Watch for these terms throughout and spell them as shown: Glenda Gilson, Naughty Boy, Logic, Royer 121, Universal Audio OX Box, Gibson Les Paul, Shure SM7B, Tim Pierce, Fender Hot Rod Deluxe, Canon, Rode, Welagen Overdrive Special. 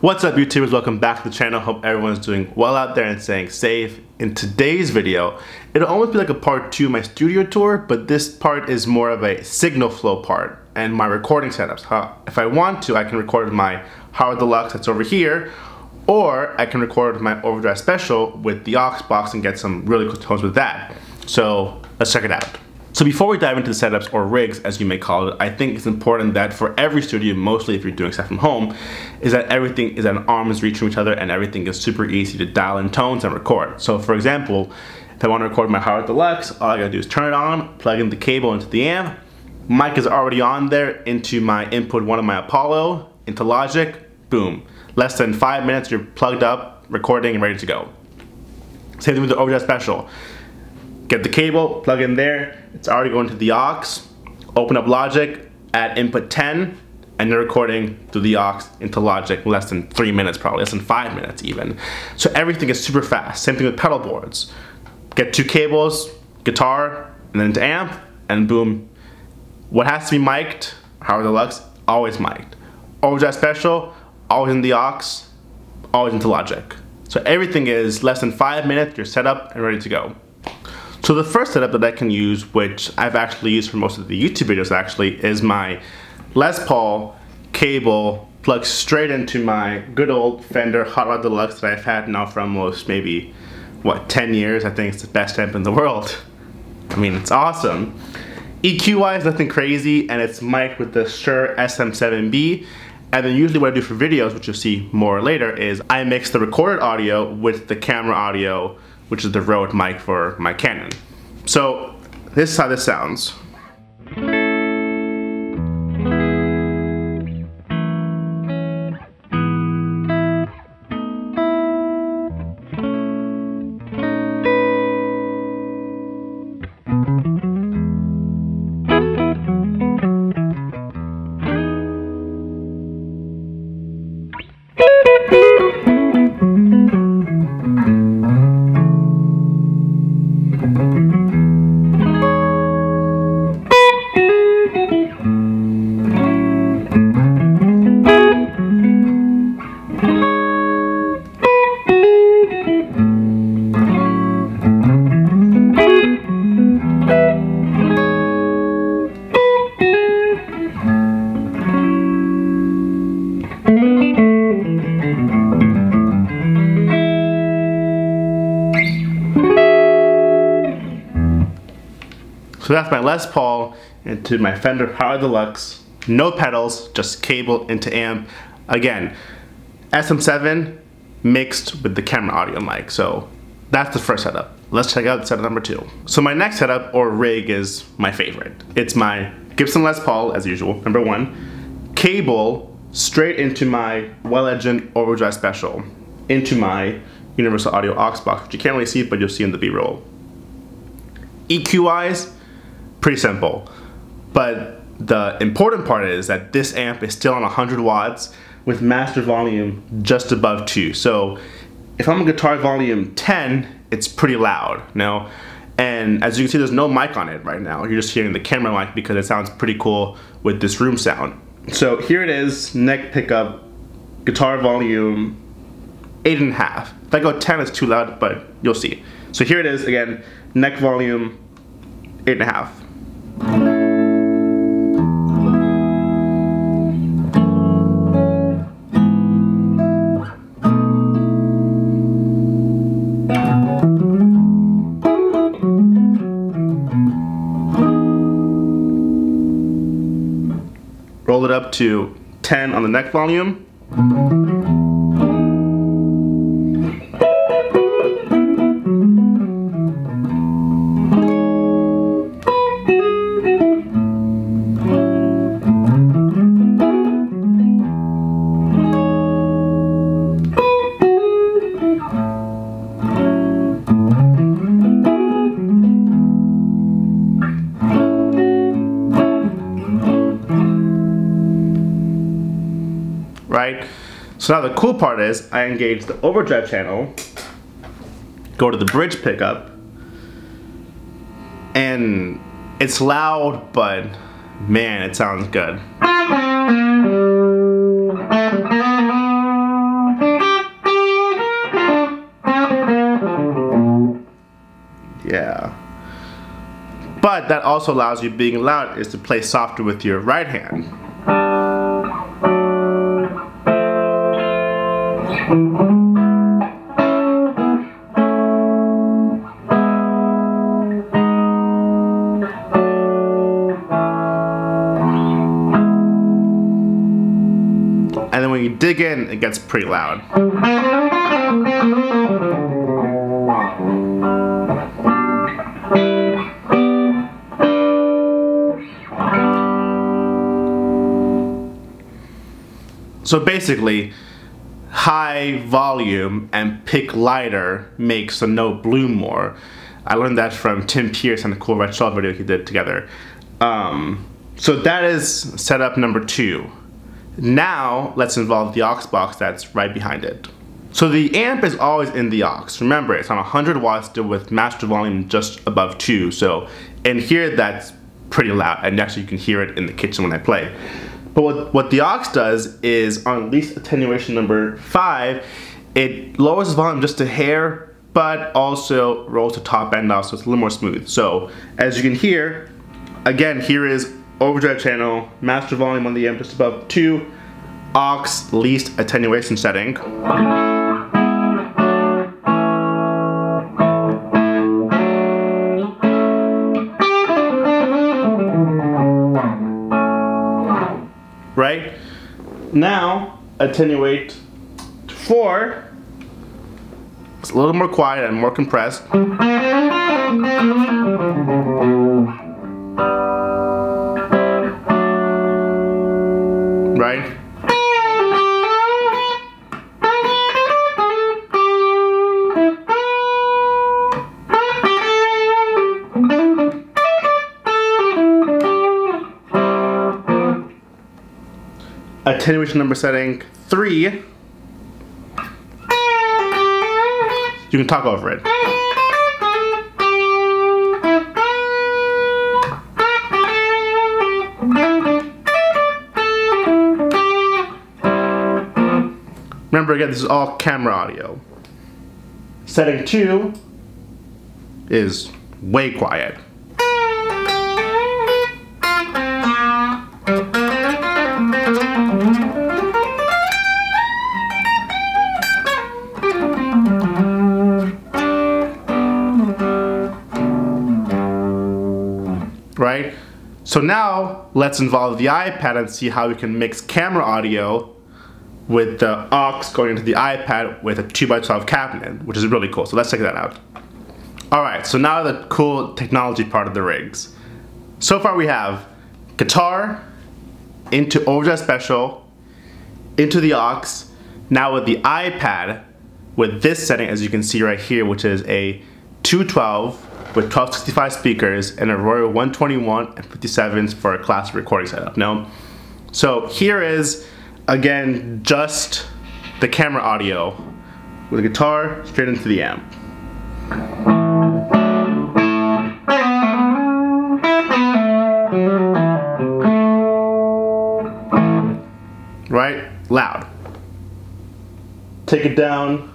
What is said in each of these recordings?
What's up, YouTubers? Welcome back to the channel. Hope everyone's doing well out there and staying safe. In today's video, it'll almost be like a part two of my studio tour, but this part is more of a signal flow part and my recording setups. If I want to, I can record my Hot Rod Deluxe that's over here, or I can record my Overdrive Special with the aux box and get some really cool tones with that. So let's check it out. So before we dive into the setups, or rigs as you may call it, I think it's important that for every studio, mostly if you're doing stuff from home, is that everything is at an arm's reach from each other and everything is super easy to dial in tones and record. So for example, if I want to record my Hot Rod Deluxe, all I gotta do is turn it on, plug in the cable into the amp, mic is already on there, into my input one of my Apollo, into Logic, boom. Less than 5 minutes, you're plugged up, recording, and ready to go. Same thing with the Overdrive Special. Get the cable, plug in there, it's already going to the aux, open up Logic, add input 10, and you're recording through the aux into Logic in less than 3 minutes probably, less than 5 minutes even. So everything is super fast. Same thing with pedal boards. Get two cables, guitar, and then to amp, and boom. What has to be mic'd, Hot Rod Deluxe, always mic'd. Overdrive Special, always in the aux, always into Logic. So everything is less than 5 minutes, you're set up and ready to go. So the first setup that I can use, which I've actually used for most of the YouTube videos actually, is my Les Paul cable plugged straight into my good old Fender Hot Rod Deluxe that I've had now for almost maybe, what, 10 years? I think it's the best amp in the world. I mean, it's awesome. EQ-wise, nothing crazy, and it's mic'd with the Shure SM7B. And then usually what I do for videos, which you'll see more later, is I mix the recorded audio with the camera audio, which is the Rode mic for my Canon. So this is how this sounds. So that's my Les Paul into my Fender Hot Rod Deluxe. No pedals, just cable into amp. Again, SM7 mixed with the camera audio mic. So that's the first setup. Let's check out setup number two. So my next setup, or rig, is my favorite. It's my Gibson Les Paul, as usual, number one. Cable straight into my Welagen Overdrive Special, into my Universal Audio OX Box, which you can't really see, but you'll see in the B-roll. EQ-wise, pretty simple, but the important part is that this amp is still on 100 watts with master volume just above 2. So if I'm on guitar volume 10, it's pretty loud, you know? And as you can see, there's no mic on it right now. You're just hearing the camera mic because it sounds pretty cool with this room sound. So here it is, neck pickup, guitar volume 8.5. If I go 10, it's too loud, but you'll see. So here it is again, neck volume 8.5. Roll it up to 10 on the neck volume. Right? So now the cool part is I engage the overdrive channel, go to the bridge pickup, and it's loud, but man, it sounds good. but that also allows you, being loud, is to play softer with your right hand. And then when you dig in, it gets pretty loud. So basically, high volume and pick lighter makes the note bloom more. I learned that from Tim Pierce on the Cool Red Shell video he did together. So that is setup number two. Now let's involve the aux box that's right behind it. So the amp is always in the aux. Remember, it's on 100 watts with master volume just above 2. So in here, that's pretty loud, and actually you can hear it in the kitchen when I play. But what the aux does is, on least attenuation number 5, it lowers the volume just a hair, but also rolls the top end off, so it's a little more smooth. So as you can hear, again, here is overdrive channel, master volume on the amp just above 2, aux least attenuation setting. Right? Now, attenuate to 4. It's a little more quiet and more compressed. Right? Attenuation number setting 3, you can talk over it. Remember, again, this is all camera audio. Setting 2 is way quiet. Right? So now let's involve the iPad and see how we can mix camera audio with the aux going into the iPad with a 2x12 cabinet, which is really cool. So let's check that out. Alright, so now the cool technology part of the rigs. So far we have guitar, into Overdrive Special, into the aux, now with the iPad, with this setting as you can see right here, which is a 212 with 1265 speakers and a Royer 121 and 57s for a classic recording setup. Now, so here is, again, just the camera audio with the guitar straight into the amp. Right? Loud. Take it down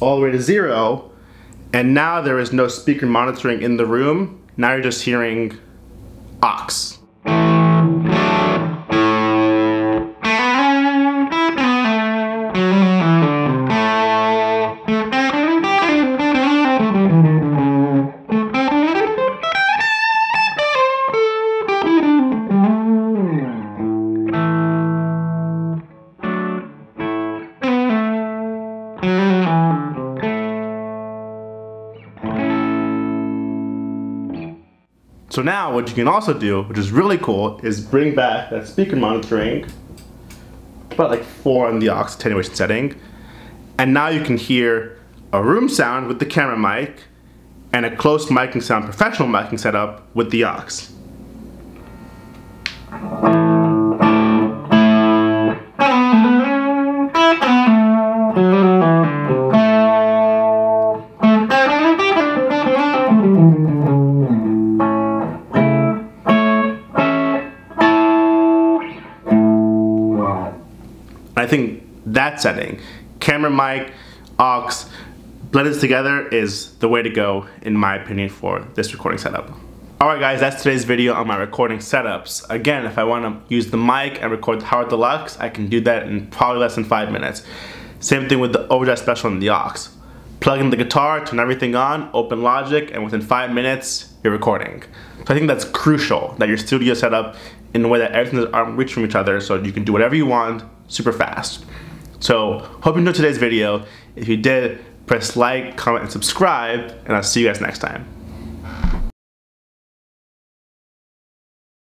all the way to 0. And now there is no speaker monitoring in the room. Now you're just hearing aux. So now what you can also do, which is really cool, is bring back that speaker monitoring, about like 4 on the aux attenuation setting, and now you can hear a room sound with the camera mic and a close micing sound, professional micing setup with the aux. I think that setting, camera, mic, aux, blended together is the way to go, in my opinion, for this recording setup. Alright guys, that's today's video on my recording setups. Again, if I want to use the mic and record the Hot Rod Deluxe, I can do that in probably less than 5 minutes. Same thing with the Overdrive Special and the aux. Plug in the guitar, turn everything on, open Logic, and within 5 minutes, you're recording. So I think that's crucial, that your studio is set up in a way that everything is arm reach from each other so you can do whatever you want super fast. So, hope you enjoyed today's video. If you did, press like, comment, and subscribe, and I'll see you guys next time.